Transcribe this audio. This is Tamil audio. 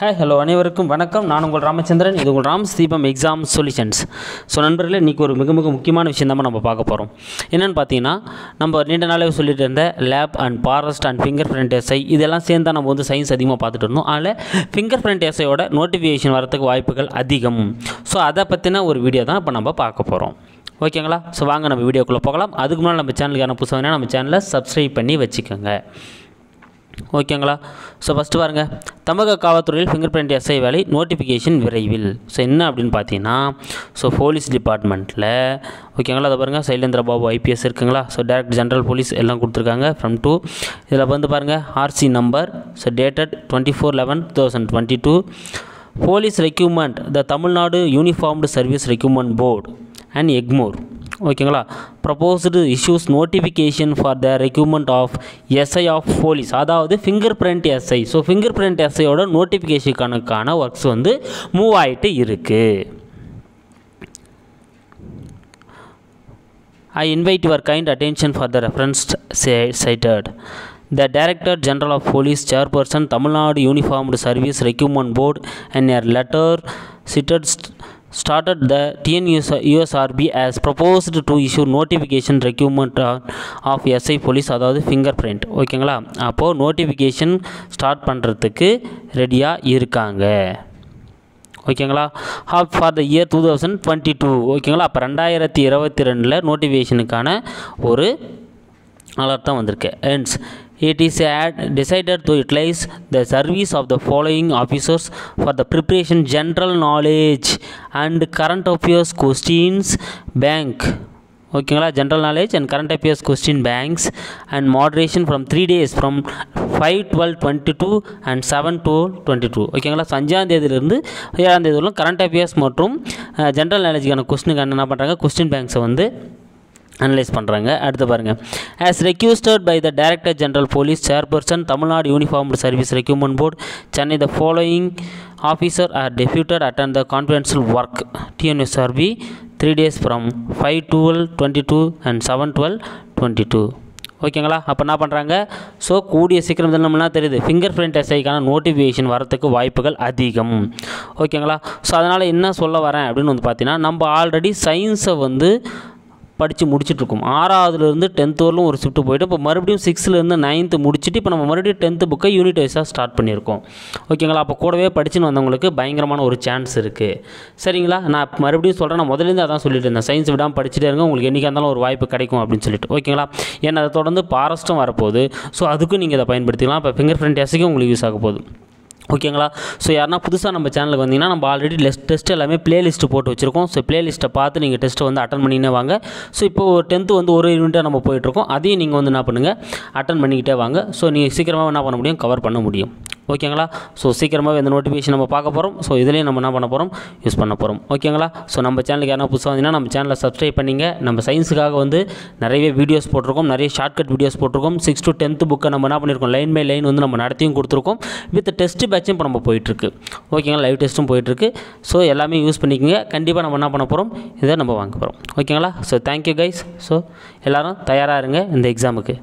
Hi, hello, அனைவருக்கும் வணக்கம். நான் உங்கள் ராமச்சந்திரன். இது உங்கள் Ram Sivam exam solutions. So நண்பர்களே, இன்றைக்கி ஒரு மிக மிக முக்கியமான விஷயம் தான் நம்ம பார்க்க போகிறோம். என்னென்னு பார்த்தீங்கன்னா, நம்ம நீண்ட நாளாக சொல்லிட்டு இருந்த lab and forest and finger print SI இதெல்லாம் சேர்ந்து நம்ம வந்து சயின்ஸ் அதிகமாக பார்த்துட்டு இருந்தோம். அதில் ஃபிங்கர் பிரிண்ட் எஸ்ஐயோட நோட்டிஃபிகேஷன் வரத்துக்கு வாய்ப்புகள் அதிகம். ஸோ அதை பற்றின ஒரு வீடியோ தான் இப்போ நம்ம பார்க்க போகிறோம். ஓகேங்களா? ஸோ வாங்க நம்ம வீடியோக்குள்ளே போகலாம். அதுக்கு முன்னாடி நம்ம சேனலுக்கு என்ன புதுசாக நம்ம சேனலை சப்ஸ்கிரைப் பண்ணி வச்சுக்கோங்க. ஓகேங்களா? ஸோ ஃபஸ்ட்டு பாருங்கள், தமிழக காவல்துறையில் ஃபிங்கர் பிரிண்ட் எஸ்ஐ வேலை நோட்டிஃபிகேஷன் விரைவில். ஸோ என்ன அப்படின்னு பார்த்தீங்கன்னா, ஸோ போலீஸ் டிபார்ட்மெண்ட்டில் ஓகேங்களா, அதை பாருங்கள், சைலேந்திர பாபு ஐபிஎஸ் இருக்குங்களா, ஸோ டைரக்டர் ஜெனரல் போலீஸ் எல்லாம் கொடுத்துருக்காங்க ஃப்ரம் டூ. இதில் வந்து பாருங்கள், RC number so dated 24/11/2022. Police recruitment the Tamil Nadu uniformed service recruitment board and Egmore. ஓகேங்களா? Proposed issues notification for the recruitment of SI of police, அதாவது finger print SI. So finger print எஸ்ஐயோட நோட்டிஃபிகேஷனுக்கான ஒர்க்ஸ் வந்து மூவ் ஆகிட்டு இருக்குது. I invite your kind attention for the reference cited. The Director General of Police, Chairperson, Tamil Nadu Uniformed Service Recruitment Board, and a letter cited started the TNUSRB as proposed to issue notification recruitment of SI police, அதாவது fingerprint. ஓகேங்களா? அப்போது நோட்டிஃபிகேஷன் ஸ்டார்ட் பண்ணுறதுக்கு ரெடியாக இருக்காங்க. ஓகேங்களா? Half for the year 2022. ஓகேங்களா? அப்போ 2022 நோட்டிஃபிகேஷனுக்கான ஒரு அலர்ட் தான் வந்திருக்கு. Hence it is decided to utilize the service of the following officers for the preparation general knowledge and current affairs questions bank. ஓகேங்களா? general knowledge and current affairs question banks and moderation from 3 days from 5/12/22 and 7/12/22. ஓகேங்களா? 5ஆம் தேதியிலிருந்து 7ஆம் தேதிக்குள்ள current affairs மற்றும் general knowledgeக்கான கொஸ்டினுக்கு என்ன பண்ணுறாங்க, கொஸ்டின் பேங்க்ஸை வந்து அனலைஸ் பண்ணுறாங்க. அடுத்து பாருங்கள், as requested by the director general police, chairperson, Tamil Nadu uniformed service recruitment board, Chennai, the following officer are deputed attend the confidential work TNSRB 3 days from 5/12/22 and 7/12/22. ஓகேங்களா? அப்போ என்ன பண்ணுறாங்க, ஸோ கூடிய சீக்கிரம் தான் நம்மளாம் தெரியுது ஃபிங்கர் பிரிண்ட் எஸ்ஐக்கான நோட்டிஃபிகேஷன் வரத்துக்கு வாய்ப்புகள் அதிகம். ஓகேங்களா? ஸோ அதனால் என்ன சொல்ல வரேன் அப்படின்னு வந்து பார்த்தீங்கன்னா, நம்ம ஆல்ரெடி சயின்ஸை வந்து படித்து முடிச்சுட்ருக்கோம். 6ஆவதுலேருந்து 10th வரலும் ஒரு ஷிஃப்ட்டு போய்ட்டு, இப்போ மறுபடியும் 6th-லேருந்து 9th முடிச்சுட்டு இப்போ நம்ம மறுபடியும் 10th புக்கை யூனிட் வைஸாக ஸ்டார்ட் பண்ணியிருக்கோம். ஓகேங்களா? அப்போ கூடவே படிச்சுன்னு வந்தவங்களுக்கு பயங்கரமான ஒரு சான்ஸ் இருக்குது. சரிங்களா? நான் மறுபடியும் சொல்கிறேன், நான் முதலேருந்து அதான் சொல்லிட்டு இருந்தேன், சயின்ஸ் விடாமல் படிச்சுட்டே இருங்க, உங்களுக்கு என்றைக்காக இருந்தாலும் ஒரு வாய்ப்பு கிடைக்கும் அப்படின்னு சொல்லிட்டு. ஓகேங்களா? ஏன்னா அதை தொடர்ந்து பாரஸ்ட்டும் வரப்போகுது. ஸோ அதுக்கும் நீங்கள் இதை பயன்படுத்திக்கலாம். இப்போ ஃபிங்கர் பிரிண்ட் எஸ்ஐக்கும் உங்களுக்கு யூஸ் ஆக போகுது. ஓகேங்களா? ஸோ யாருனா புதுசாக நம்ம சேனலுக்கு வந்தீங்கன்னா, நம்ம ஆல்ரெடி டெஸ்ட் எல்லாமே பிளேலிஸ்ட்டு போட்டு வச்சுருக்கோம். ஸோ பிளேலிஸ்ட்டை பார்த்து நீங்கள் டெஸ்ட்டை வந்து அட்டன் பண்ணினே வாங்க. ஸோ இப்போது 10th வந்து ஒரு யூனிட்டாக நம்ம போயிட்டுருக்கோம். அதையும் நீங்கள் வந்து என்ன பண்ணுங்கள், அட்டன் பண்ணிக்கிட்டே வாங்க. ஸோ நீங்கள் சீக்கிரமாக என்ன பண்ண முடியும், கவர் பண்ண முடியும். ஓகேங்களா? ஸோ சீக்கிரமாக இந்த நோட்டிஃபிகேஷன் நம்ம பார்க்க போகிறோம். ஸோ இதுலேயும் நம்ம என்ன பண்ண போகிறோம், யூஸ் பண்ண போகிறோம். ஓகேங்களா? ஸோ நம்ம சேனலுக்கு யாராவது புதுசாக வந்தீங்கன்னா நம்ம சேனலை சப்ஸ்கிரைப் பண்ணிங்க. நம்ம சயின்ஸுக்காக வந்து நிறைய வீடியோஸ் போட்டிருக்கோம், நிறைய ஷார்ட்கட் வீடியோஸ் போட்டிருக்கோம். 6 to 10th புக்கை நம்ம என்ன பண்ணியிருக்கோம், லைன் பை லைன் வந்து நம்ம நடத்தியும் கொடுத்துருக்கோம். வித் டெஸ்ட் பேட்சும் இப்போ நம்ம போயிட்டுருக்கு. ஓகேங்களா? லைவ் டெஸ்ட்டும் போயிட்டுருக்கு. ஸோ எல்லாமே யூஸ் பண்ணிக்கோங்க. கண்டிப்பாக நம்ம என்ன பண்ண போகிறோம், இதை நம்ம வாங்க போகிறோம். ஓகேங்களா? So thank you guys. ஸோ எல்லோரும் தயாராக இருங்க இந்த எக்ஸாமுக்கு.